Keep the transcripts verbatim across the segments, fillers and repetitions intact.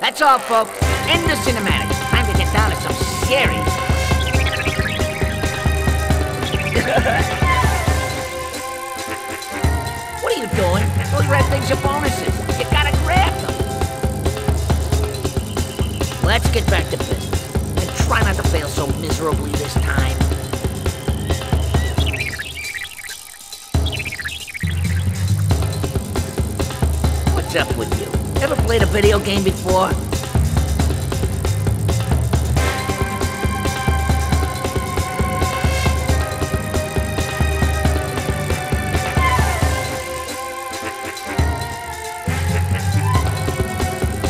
That's all, folks. End the cinematics. Time to get down to some series. What are you doing? Those red things are bonuses. You gotta grab them. Let's get back to business. And try not to fail so miserably this time. What's up with you? Ever played a video game before?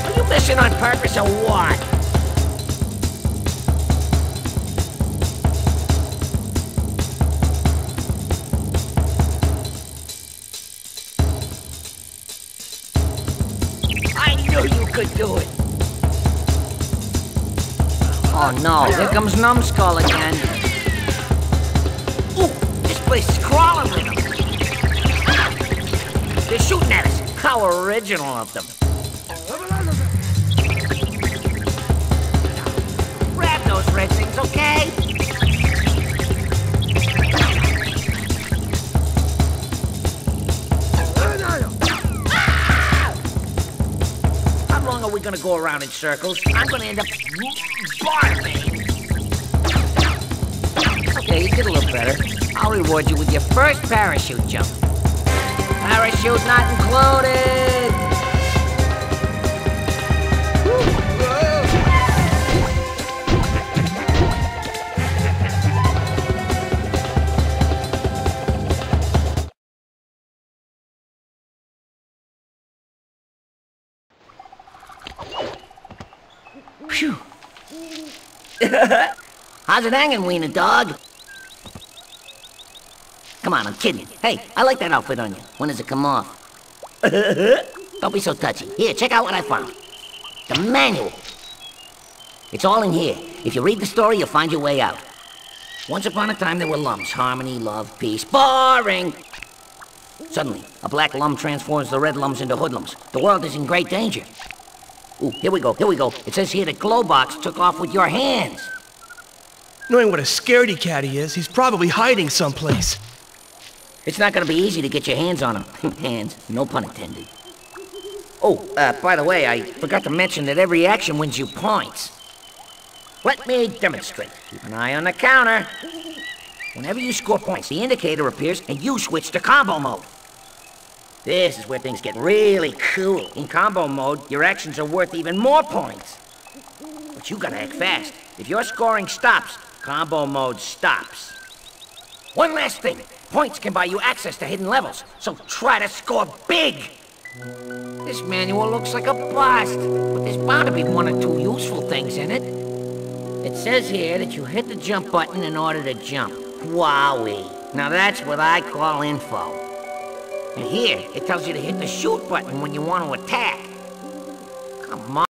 Are you missing on purpose or what? Do it. Oh no, here comes Numbskull again. Ooh, this place is crawling with them. They're shooting at us. How original of them. Grab those red things, okay? We're gonna go around in circles. I'm gonna end up barfing. Okay, you did a little better. I'll reward you with your first parachute jump. Parachute not included. Phew. How's it hanging, wiener dog? Come on, I'm kidding. Hey, I like that outfit on you. When does it come off? Don't be so touchy. Here, check out what I found. The manual. It's all in here. If you read the story, you'll find your way out. Once upon a time, there were lumps. Harmony, love, peace. Boring! Suddenly, a black lump transforms the red lumps into hoodlums. The world is in great danger. Ooh, here we go, here we go. It says here that Globox took off with your hands. Knowing what a scaredy cat he is, he's probably hiding someplace. It's not gonna be easy to get your hands on him. Hands, no pun intended. Oh, uh, by the way, I forgot to mention that every action wins you points. Let me demonstrate. Keep an eye on the counter. Whenever you score points, the indicator appears and you switch to combo mode. This is where things get really cool. In combo mode, your actions are worth even more points. But you gotta act fast. If your scoring stops, combo mode stops. One last thing. Points can buy you access to hidden levels, so try to score big! This manual looks like a bust, but there's bound to be one or two useful things in it. It says here that you hit the jump button in order to jump. Wowie. Now that's what I call info. And here, it tells you to hit the shoot button when you want to attack. Come on.